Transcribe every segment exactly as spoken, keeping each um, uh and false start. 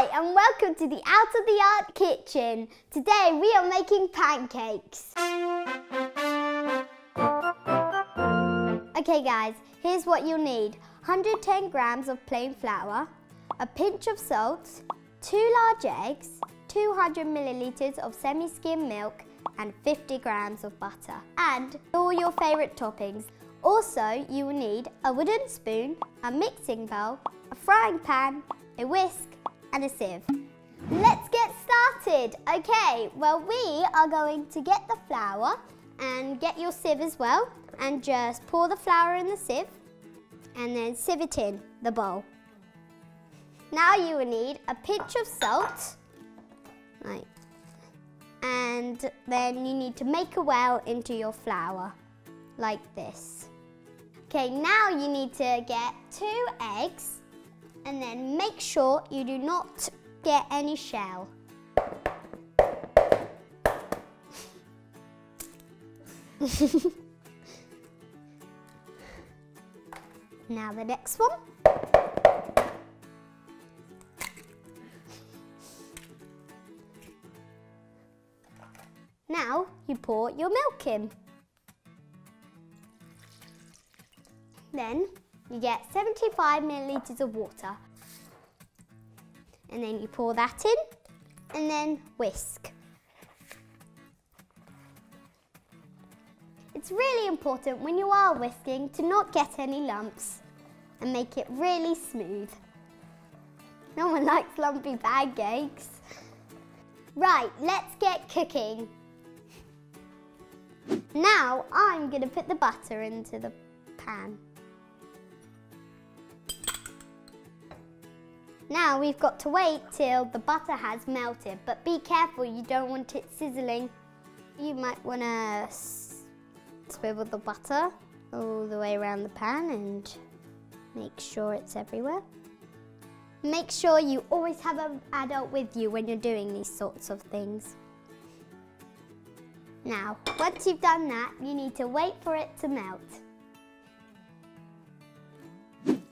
Hi and welcome to the Out of the Ark Kitchen. Today we are making pancakes. Okay guys, here's what you'll need. one hundred ten grams of plain flour, a pinch of salt, two large eggs, two hundred millilitres of semi-skim milk and fifty grams of butter and all your favourite toppings. Also, you will need a wooden spoon, a mixing bowl, a frying pan, a whisk and a sieve. Let's get started. Okay, well we are going to get the flour and get your sieve as well and just pour the flour in the sieve and then sieve it in the bowl. Now you will need a pinch of salt, like, and then you need to make a well into your flour, like this. Okay, now you need to get two eggs and then make sure you do not get any shell. Now the next one. Now you pour your milk in. Then you get seventy-five millilitres of water. And then you pour that in and then whisk. It's really important when you are whisking to not get any lumps and make it really smooth. No one likes lumpy pancakes. Right, let's get cooking. Now I'm going to put the butter into the pan. Now we've got to wait till the butter has melted, but be careful, you don't want it sizzling. You might want to swivel the butter all the way around the pan and make sure it's everywhere. Make sure you always have an adult with you when you're doing these sorts of things. Now, once you've done that, you need to wait for it to melt.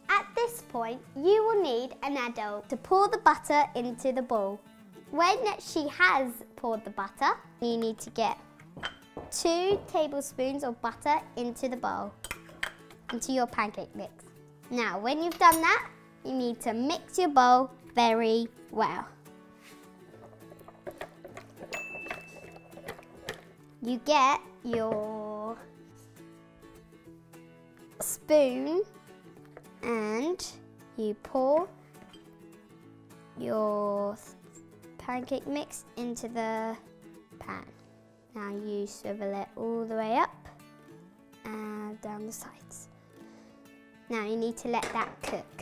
At this point, you will need an adult to pour the butter into the bowl. When she has poured the butter, you need to get two tablespoons of butter into the bowl, into your pancake mix. Now, when you've done that, you need to mix your bowl very well. You get your spoon and you pour your pancake mix into the pan. Now you swivel it all the way up and down the sides. Now you need to let that cook.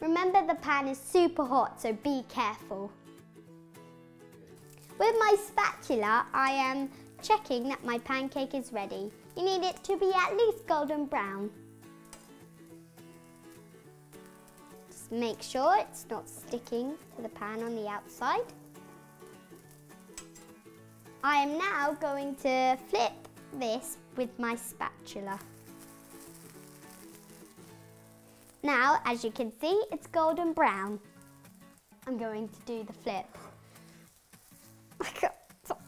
Remember, the pan is super hot, so be careful. With my spatula, I am checking that my pancake is ready. You need it to be at least golden brown. Make sure it's not sticking to the pan on the outside. I am now going to flip this with my spatula. Now, as you can see, it's golden brown. I'm going to do the flip. I can't stop.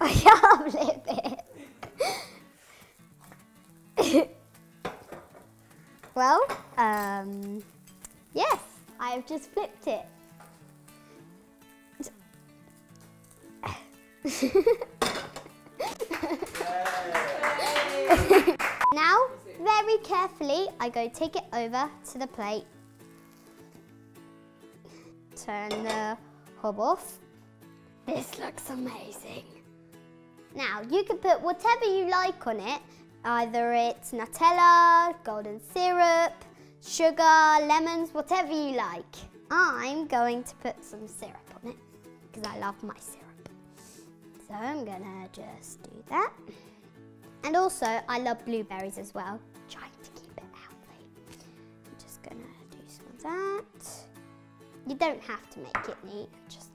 I can't flip it. Well, um, yes, I've just flipped it. Now, very carefully, I go take it over to the plate. Turn the hob off. This looks amazing. Now, you can put whatever you like on it. Either it's Nutella, golden syrup, sugar, lemons, whatever you like. I'm going to put some syrup on it because I love my syrup. So I'm gonna just do that. And also, I love blueberries as well. I'm trying to keep it healthy. I'm just gonna do some of that. You don't have to make it neat. Just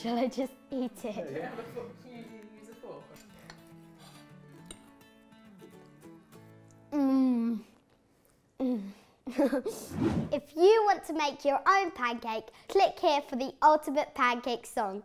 shall I just eat it? Oh, yeah. If you want to make your own pancake, click here for the ultimate pancake song.